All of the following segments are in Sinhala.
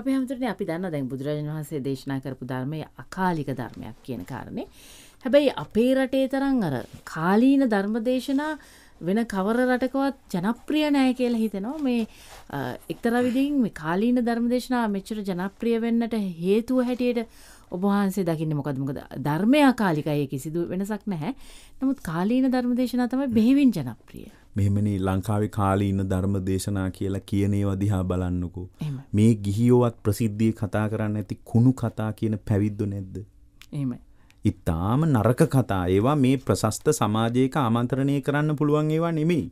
අපේ හැමතෙරනේ අපි දන්නවා දැන් බුදුරජාණන් වහන්සේ දේශනා කරපු ධර්මයේ අකාලික ධර්මයක් කියන කාරණේ. හැබැයි අපේ රටේ තරම් අර කාලීන ධර්මදේශනා වෙන කවර රටකවත් ජනප්‍රිය නැහැ කියලා හිතෙනවා. මේ එක්තරා විදිහින් මේ කාලීන ධර්මදේශනා මෙච්චර ජනප්‍රිය වෙන්නට හේතුව හැටියට ඔබ වහන්සේ දකින්නේ මොකද? මොකද ධර්මය අකාලිකයි, කිසිදු වෙනසක් නැහැ. නමුත් කාලීන ධර්මදේශනා තමයි බෙහෙවින් ජනප්‍රිය. මෙහෙමනේ ලංකාවේ කාලීන ධර්මදේශනා කියලා කියන ඒවා දිහා බලන්නකෝ. මේ ගිහියෝවත් ප්‍රසිද්ධියේ කතා කරන්නේ නැති කුණු කතා කියන පැවිද්දෝ නැද්ද? එහෙමයි. ඉතාම නරක කතා. ඒවා මේ ප්‍රශස්ත සමාජයක ආමන්ත්‍රණය කරන්න පුළුවන් ඒවා නෙමෙයි.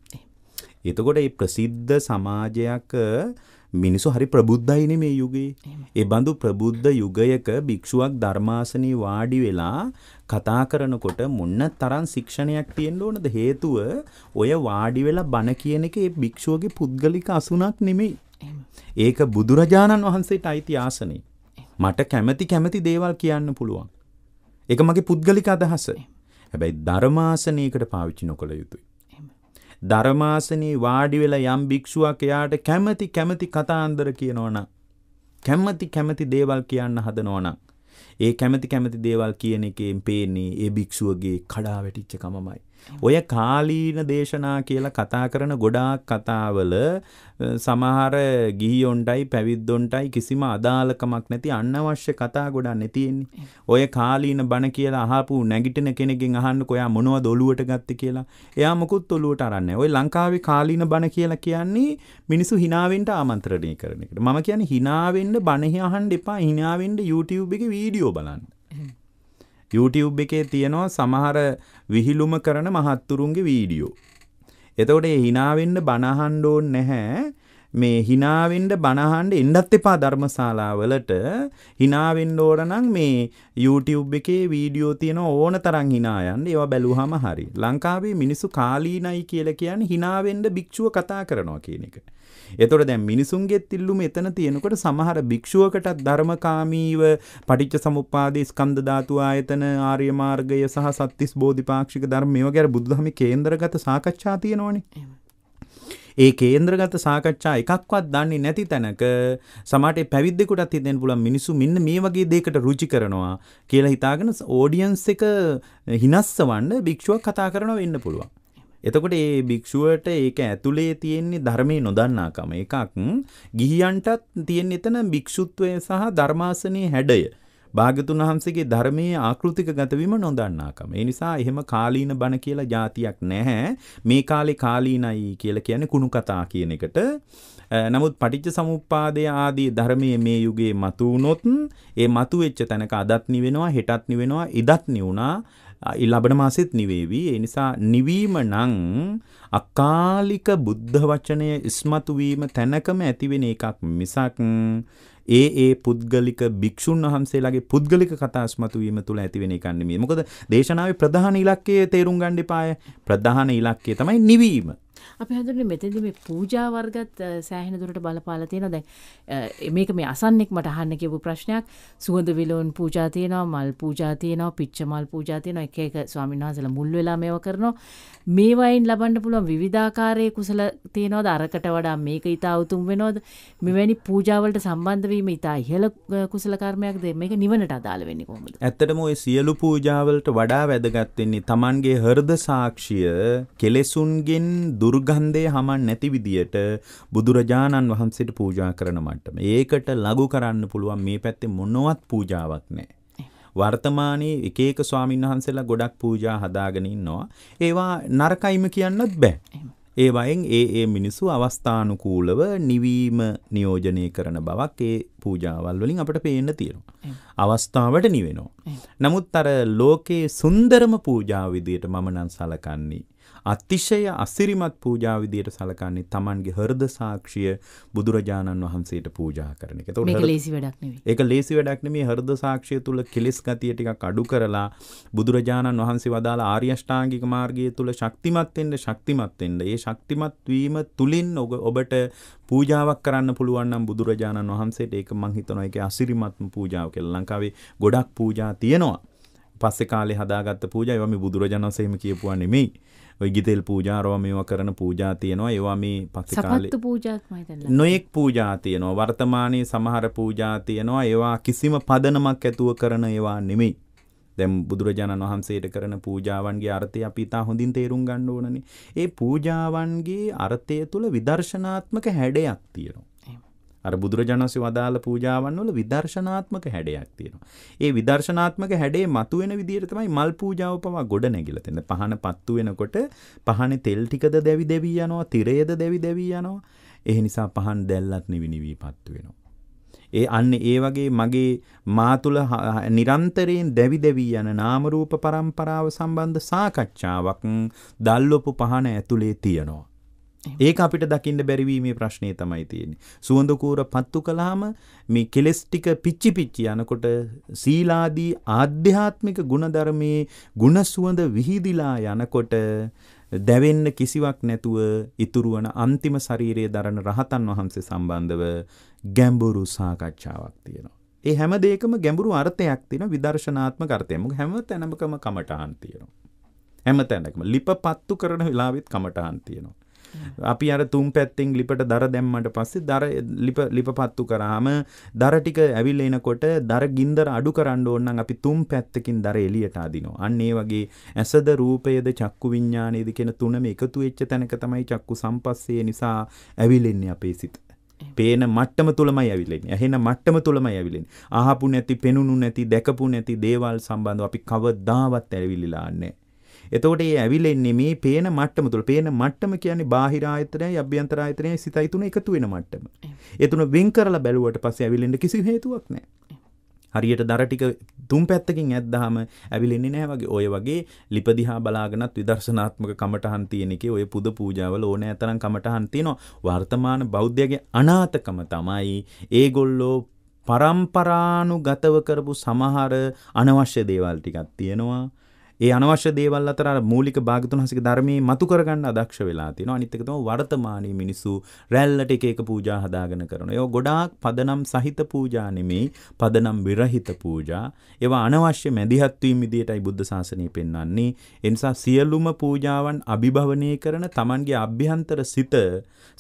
එතකොට මේ ප්‍රසිද්ධ සමාජයක මිනිස්සු හරි ප්‍රබුද්ධයි නෙමේ යුගයේ. ඒ බඳු ප්‍රබුද්ධ යුගයක භික්ෂුවක් ධර්මාසනයේ වාඩි වෙලා කතා කරනකොට මොන තරම් ශික්ෂණයක් තියෙන්න ඕනද? හේතුව ඔය වාඩි වෙලා බණ කියන එක ඒ භික්ෂුවගේ පුද්ගලික අසුනක් නෙමෙයි. ඒක බුදුරජාණන් වහන්සේට අයිති ආසනේ. මට කැමැති දේවල් කියන්න පුළුවන්. ඒක මගේ පුද්ගලික අදහස. හැබැයි ධර්මාසනයකට පාවිච්චි නොකළ යුතුයි. ධර්මාසනයේ වාඩි වෙලා යම් භික්ෂුවක් එයාට කැමැති කතාන්දර කියනවනම්, කැමැති දේවල් කියන්න හදනවනම්, ඒ කැමැති දේවල් කියන එකෙන් පේන්නේ ඒ භික්ෂුවගේ කඩා වැටිච්ච කමමයි. ඔය කාලීන දේශනා කියලා කතා කරන ගොඩාක් කතාවල සමහර ගිහියොන්ටයි පැවිද්දොන්ටයි කිසිම අදාළකමක් නැති අනවශ්‍ය කතා ගොඩක් තියෙන්නේ. ඔය කාලීන බණ කියලා අහපු නැගිටින කෙනෙක්ගෙන් අහන්නකො එයා මොනවද ඔලුවට ගත්තේ කියලා. එයා මොකුත් ඔලුවට අරන්නේ නැහැ. ඔය ලංකාවේ කාලීන බණ කියලා කියන්නේ මිනිස්සු hina වෙන්න ආමන්ත්‍රණය කරන එකට. මම කියන්නේ hina වෙන්න බණ අහන්න එපා. hina වෙන්න YouTube එකේ වීඩියෝ බලන්න. YouTube එකේ තියෙනවා සමහර විහිළුම කරන මහත්තුරුන්ගේ වීඩියෝ. එතකොට ඒ hina වෙන්න බණ අහන්න ඕනේ නැහැ. මේ hina වෙන්න බණ අහන්න එන්නත් එපා ධර්මශාලාවලට. hina වෙන්න ඕන නම් මේ YouTube එකේ වීඩියෝ තියෙන ඕන තරම් hina යන්න. ඒවා බැලුවාම හරි. ලංකාවේ මිනිස්සු කාලීනයි කියලා කියන්නේ hina වෙන්න භික්ෂුව කතා කරනවා කියන එක. එතකොට දැන් මිනිසුන්ගේ තිල්ලු මෙතන තියෙනකොට සමහර භික්ෂුවකටත් ධර්මකාමීව පටිච්ච සමුප්පාදේ ස්කන්ධ ධාතු ආයතන ආර්ය මාර්ගය සහ සත්‍තිස් බෝධිපාක්ෂික ධර්ම මේ වගේ අර බුදුදහමේ කේන්ද්‍රගත සාකච්ඡා තියෙනවනේ. ඒ කේන්ද්‍රගත සාකච්ඡා එකක්වත් දන්නේ නැති තැනක සමහරට පැවිද්දෙකුටත් හිතෙන්න පුළුවන් මිනිසු මෙන්න මේ වගේ දෙයකට රුචි කරනවා කියලා හිතාගෙන ඔඩියන්ස් එක හිනස්සවන්න භික්ෂුවක් කතා කරනවා වෙන්න පුළුවන්. එතකොට මේ භික්ෂුවට ඒක ඇතුලේ තියෙන්නේ ධර්මයේ නොදන්නාකම එකක්. ගිහියන්ටත් තියෙන එතන භික්ෂුත්වය සහ ධර්මාසනයේ හැඩය. භාග්‍යතුන් වහන්සේගේ ධර්මයේ ආකෘතිකගත වීම නොදන්නාකම. ඒ නිසා එහෙම කාලීන බණ කියලා જાතියක් නැහැ. මේ කාලේ කාලීනයි කියලා කියන්නේ කුණු කතා කියන එකට. නමුත් පටිච්ච සමුප්පාදය ආදී ධර්මයේ මේ යුගයේ මතු වුණොත් ඒ මතු වෙච්ච තැනක අදත් නිවෙනවා, හෙටත් නිවෙනවා, ඉදත් නිවුණා. ලබන මාසෙත් නිවේවි. ඒ නිසා නිවීම නම් අකාලික බුද්ධ වචනය ඉස්මතු වීම තැනකම ඇතිවෙන එකක් මිසක් ඒ පුද්ගලික භික්ෂුන් වහන්සේලාගේ පුද්ගලික කතා ඉස්මතු වීම තුළ ඇතිවෙන එකක් නෙමෙයි. මොකද දේශනාවේ ප්‍රධාන ඉලක්කය තේරුම් ගන්න එපාය. ප්‍රධාන ඉලක්කය තමයි නිවීම. අපි හඳුන්නේ මෙතෙන්දී මේ පූජා වර්ගත් සෑහෙන දුරට බලපාලා තියෙනවා. දැන් මේක මේ අසන්නෙක් මට අහන්න කියපු ප්‍රශ්නයක්. සුවඳ විලවුන් පූජා තියෙනවා, මල් පූජා තියෙනවා, පිච්ච මල් පූජා තියෙනවා. එක එක ස්වාමීන් වහන්සේලා මුල් වෙලා මේවා කරනවා. මේ වයින් ලබන්න පුළුවන් විවිධාකාරයේ කුසල තියෙනවද? අරකට වඩා මේක ඊටා උතුම් වෙනවද? මෙවැනි පූජා වලට සම්බන්ධ වීම ඊටා ඉහළ කුසල කර්මයක්ද? මේක නිවනට අදාළ වෙන්නේ කොහොමද? ඇත්තටම ওই සියලු පූජා වලට වඩා වැදගත් වෙන්නේ Tamanගේ හෘද සාක්ෂිය කෙලෙසුන්ගෙන් දුර්ගන්ධය හමන් නැති විදියට බුදුරජාණන් වහන්සේට පූජා කරන මට්ටම. ඒකට ලඝු කරන්න පුළුවන් මේ පැත්තේ මොනවත් පූජාවක් නැහැ. වර්තමානයේ එක එක ස්වාමීන් වහන්සේලා ගොඩක් පූජා හදාගෙන ඉන්නවා. ඒවා නරකයිම කියන්නත් බෑ. ඒ වයින් ඒ මිනිස්සු අවස්ථානුකූලව නිවීම නියෝජනය කරන බවක් ඒ පූජාවල් වලින් අපිට පේන්න තියෙනවා. අවස්ථාවට නිවෙනවා. නමුත් අර ලෝකේ සුන්දරම පූජාව විදියට මම නම් සලකන්නේ අතිශය අසිරිමත් පූජා විදියට සලකන්නේ Tamanගේ හෘද සාක්ෂිය බුදුරජාණන් වහන්සේට පූජා කරන එක. ඒක ලේසි වැඩක් නෙවෙයි. ඒක ලේසි වැඩක් නෙමෙයි. හෘද සාක්ෂිය තුල කෙලෙස් ගතිය ටිකක් අඩු කරලා බුදුරජාණන් වහන්සේ වදාළ ආර්ය අෂ්ටාංගික මාර්ගය තුල ශක්තිමත් වෙන්න. ඒ ශක්තිමත් වීම තුලින් ඔබට පූජාවක් කරන්න පුළුවන් නම් බුදුරජාණන් වහන්සේට ඒක මං හිතනවා ඒකේ අසිරිමත්ම පූජාව කියලා. ලංකාවේ ගොඩක් පූජා තියෙනවා. පස්සේ කාලේ හදාගත්ත පූජා ඒවා මේ බුදුරජාණන් වහන්සේම කියපුවා නෙමෙයි. ඔය ගිතෙල් පූජා රව මේවා කරන පූජා තියෙනවා. ඒවා මේ පස්සේ කාලේ සපත්තු පූජාක් මම හිතන්නේ නොඑක් පූජා තියෙනවා. වර්තමානයේ සමහර පූජා තියෙනවා ඒවා කිසිම පදනමක් ඇතුව කරන ඒවා නෙමෙයි. දැන් බුදුරජාණන් වහන්සේට කරන පූජාවන්ගේ අර්ථය අපි තා හොඳින් තේරුම් ගන්න ඕනනේ. ඒ පූජාවන්ගේ අර්ථය තුල විදර්ශනාත්මක හැඩයක් තියෙනවා. අර බුදුරජාණන්සේ වදාළ පූජාවන් වල විදර්ශනාත්මක හැඩයක් තියෙනවා. ඒ විදර්ශනාත්මක හැඩේ මතුවෙන විදිහට තමයි මල් පූජාව පවා ගොඩ නැගිලා තියෙන්නේ. පහන පත්තු වෙනකොට පහනේ තෙල් ටිකද දැවි දැවි යනවා, තිරයද දැවි දැවි යනවා. ඒ නිසා පහන් දැල්ලත් නිවි නිවි පත්තු වෙනවා. ඒ අන්නේ ඒ වගේ මගේ මා තුල නිරන්තරයෙන් දැවි දැවි යන නාම රූප පරම්පරාව සම්බන්ධ සාකච්ඡාවක් දැල්වපු පහන ඇතුලේ තියෙනවා. ඒක අපිට දකින්න බැරි වීමේ ප්‍රශ්නේ තමයි තියෙන්නේ. සුවඳ කූර පත්තු කළාම මේ කෙලස් ටික පිච්චි පිච්චි යනකොට සීලාදී ආධ්‍යාත්මික ගුණධර්මයේ ගුණ සුවඳ විහිදිලා යනකොට දැවෙන්න කිසිවක් නැතුව ඉතුරු වන අන්තිම ශරීරයේ දරන රහතන් වහන්සේ සම්බන්ධව ගැඹුරු සාකච්ඡාවක් තියෙනවා. ඒ හැම දෙයකම ගැඹුරු අර්ථයක් තියෙන විදර්ශනාත්මක අර්ථයක්. මොකද හැම තැනකම කමඨාන් තියෙනවා. හැම තැනකම ලිප පත්තු කරන වෙලාවෙත් කමඨාන් තියෙනවා. අපි අර තුන් පැත්තෙන් ලිපට දර දැම්මට පස්සේ දර ලිප පත්තු කරාම දර ටික ඇවිල්ලා එනකොට දර ගින්දර අඩු කරන්න ඕන නම් අපි තුන් පැත්තකින් දර එළියට අදිනවා. අන්න ඒ වගේ ඇසද රූපයද චක්කු විඥානයේද කියන තුනම එකතු වෙච්ච තැනක තමයි චක්කු සම්පස්සේ නිසා ඇවිලෙන්නේ අපේ සිත. පේන මට්ටම තුලමයි ඇවිලෙන්නේ. ඇහෙන මට්ටම තුලමයි ඇවිලෙන්නේ. අහපු නැති, පෙනුණු නැති, දැකපු නැති දේවල් සම්බන්ධව අපි කවදාවත් ඇවිලිලා නැහැ. එතකොට මේ ඇවිලෙන්නේ මේ පේන මට්ටම තුල. පේන මට්ටම කියන්නේ බාහිර ආයතනයයි අභ්‍යන්තර ආයතනයයි සිතයි තුන එකතු වෙන මට්ටම. ඒ තුන වෙන් කරලා බැලුවට පස්සේ ඇවිලෙන්න කිසි හේතුවක් නැහැ. හරියට දර ටික තුන් පැත්තකින් ඇද්දාම ඇවිලෙන්නේ නැහැ වගේ. ඔය වගේ ලිප දිහා බලාගෙනත් විදර්ශනාත්මක කමඨහන් තියෙන එකේ ඔය පුද පූජාවල ඕනෑ තරම් කමඨහන් තියෙනවා. වර්තමාන බෞද්ධයගේ අනාථකම තමයි ඒගොල්ලෝ පරම්පරානුගතව කරපු සමහර අනවශ්‍ය දේවල් ටිකක් තියෙනවා. ඒ අනවශ්‍ය දේවල් අතර මූලික භාගතුන් හසික ධර්මයේ මතු කරගන්න අදක්ෂ වෙලා තියෙනවා. අනිත් එක තමයි වර්තමානයේ මිනිස්සු රැල්ලට එක එක පූජා හදාගෙන කරනවා. ඒවා ගොඩාක් පදනම් සහිත පූජා නෙමෙයි, පදනම් විරහිත පූජා. ඒවා අනවශ්‍ය මැදිහත් වීම විදියටයි බුද්ධ ශාසනය පෙන්වන්නේ. ඒ නිසා සියලුම පූජාවන් අභිභවනය කරන Tamanගේ අභ්‍යන්තර සිත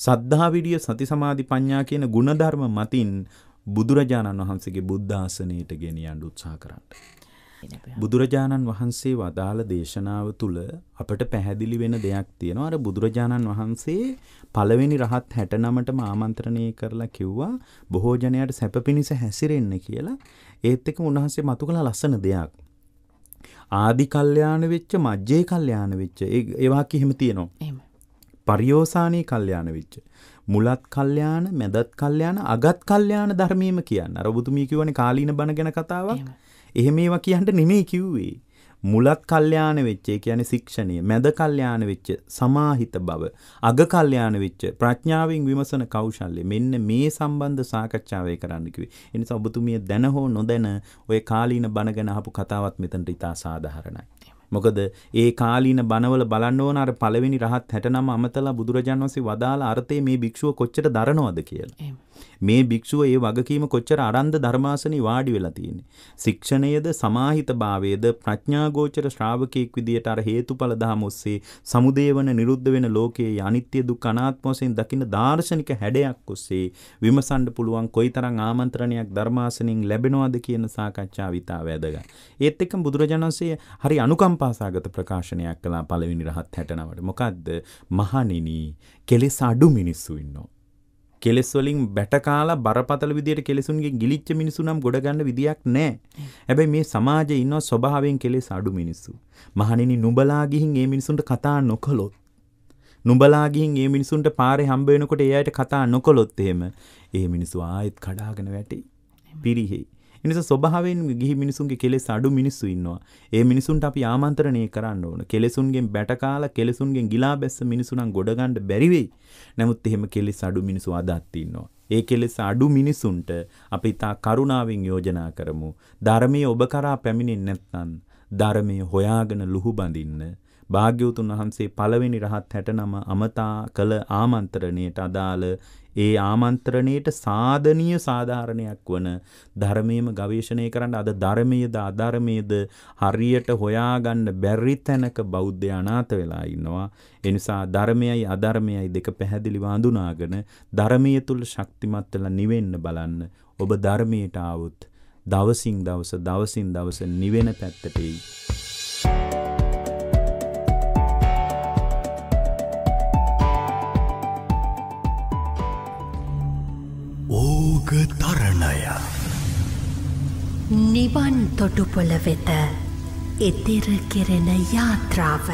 සද්ධා විරිය සති සමාධි ප්‍රඥා කියන ගුණධර්ම මතින් බුදුරජාණන් වහන්සේගේ බුද්ධ ආසනයට ගෙනියන්න උත්සාහ කරන්න. බුදුරජාණන් වහන්සේ වදාළ දේශනාව තුළ අපට පැහැදිලි වෙන දෙයක් තියෙනවා. අර බුදුරජාණන් වහන්සේ පළවෙනි රහත් 69ටම ආමන්ත්‍රණය කරලා කිව්වා බොහෝ ජනයාට සැප පිණිස හැසිරෙන්න කියලා. ඒත් එක්කම උන්වහන්සේ මතු කළ ලස්සන දෙයක්. ආදි කල්යාණ වෙච්ච, මජ්ජේ කල්යාණ වෙච්ච, ඒ වාක්‍ය එහෙම තියෙනවා. එහෙම. පරියෝසානී කල්යාණ වෙච්ච. මුලත් කල්යාණ, මැදත් කල්යාණ, අගත් කල්යාණ ධර්මයේම කියන්නේ. අර ඔබතුමී කියවනේ කාලීන බණ ගැන කතාවක්. එහෙම ඒවා කියන්න නෙමෙයි කිව්වේ. මුලත් කල්යාණ වෙච්ච, ඒ කියන්නේ ශික්ෂණීය, මැද කල්යාණ වෙච්ච සමාහිත බව, අග කල්යාණ වෙච්ච ප්‍රඥාවෙන් විමසන කෞශල්‍ය, මෙන්න මේ සම්බන්ධ සාකච්ඡාවේ කරන්න කිව්වේ. ඒ නිසා ඔබතුමිය දැන හෝ නොදැන ඔය කාලීන බණ ගැන අහපු කතාවත් මෙතනට ඉතා සාධාරණයි. මොකද ඒ කාලීන බණවල බලන්න ඕන අර පළවෙනි රහත් 69 අමතලා බුදුරජාණන් වහන්සේ වදාළ අර්ථයේ මේ භික්ෂුව කොච්චර දරනවද කියලා. මේ භික්ෂුව ඒ වගකීම කොච්චර අරන්ද ධර්මාසනේ වාඩි වෙලා තියෙන්නේ. ශික්ෂණයේද සමාහිතභාවයේද ප්‍රඥාගෝචර ශ්‍රාවකෙක් විදියට අර හේතුඵල ධම ඔස්සේ සමුදේවන නිරුද්ධ වෙන ලෝකයේ අනිත්‍ය දුක් අනාත්ම වශයෙන් දකින්න දාර්ශනික හැඩයක් ඔස්සේ විමසන්න පුළුවන් කොයිතරම් ආමන්ත්‍රණයක් ධර්මාසනෙන් ලැබෙනවද කියන සාකච්ඡාව ඉතා වැදගත්. ඒත් එක්කම බුදුරජාණන් වහන්සේ හරි අනුකම්පාසගත ප්‍රකාශනයක් කළා පළවෙනි රහත් 69ට. මොකද්ද? මහණෙනි, කෙලෙස් අඩු මිනිස්සු ඉන්නවා. කෙලෙස් වලින් බැටකාලා බරපතල විදියට කෙලෙසුන්ගේ ගිලිච්ච මිනිසු නම් ගොඩ ගන්න විදියක් නැහැ. හැබැයි මේ සමාජයේ ඉන්නවා ස්වභාවයෙන් කෙලෙස් අඩු මිනිස්සු. මහණෙනි, නුඹලා ගිහින් මේ මිනිසුන්ට කතා නොකළොත්, නුඹලා ගිහින් මේ මිනිසුන්ට පාරේ හම්බ වෙනකොට ඒ අයට කතා නොකළොත් එහෙම ඒ මිනිස්සු ආයෙත් කඩාගෙන වැටේ. පිරිහි. එනිසා ස්වභාවයෙන් ගිහි මිනිසුන්ගේ කෙලෙස් අඩු මිනිස්සු ඉන්නවා. ඒ මිනිසුන්ට අපි ආමන්ත්‍රණය කරන්න ඕන. කෙලෙසුන්ගෙන් බැටකාලා කෙලෙසුන්ගෙන් ගිලා බැස්ස මිනිසු නම් ගොඩ ගන්න බැරි වෙයි. නමුත් එහෙම කෙලෙස් අඩු මිනිස්සු අදත් ඉන්නවා. ඒ කෙලෙස් අඩු මිනිසුන්ට අපි තා කරුණාවෙන් යෝජනා කරමු. ධර්මයේ ඔබ කරා පැමිණෙන්නේ නැත්නම් ධර්මයේ හොයාගෙන ලුහුබඳින්න භාග්‍යවතුන් වහන්සේ පළවෙනි රහත් 60 නම අමතා කළ ආමන්ත්‍රණයට අදාළ ඒ ආමන්ත්‍රණයට සාධනීය සාධාරණයක් වන ධර්මයේම ගවේෂණය කරන්න අද ධර්මයේද අධර්මයේද හරියට හොයාගන්න බැරි තැනක බෞද්ධයා නාත වෙලා ඉන්නවා. ඒ නිසා ධර්මයයි අධර්මයයි දෙක පැහැදිලිව හඳුනාගෙන ධර්මයේ තුල ශක්තිමත් වෙලා නිවෙන්න බලන්න. ඔබ ධර්මයට ආවොත් දවසින් දවස නිවෙන පැත්තට එයි. ඕග තරණය නිවන් තොටුපළ වෙත එතෙර කෙරෙන යාත්‍රාව.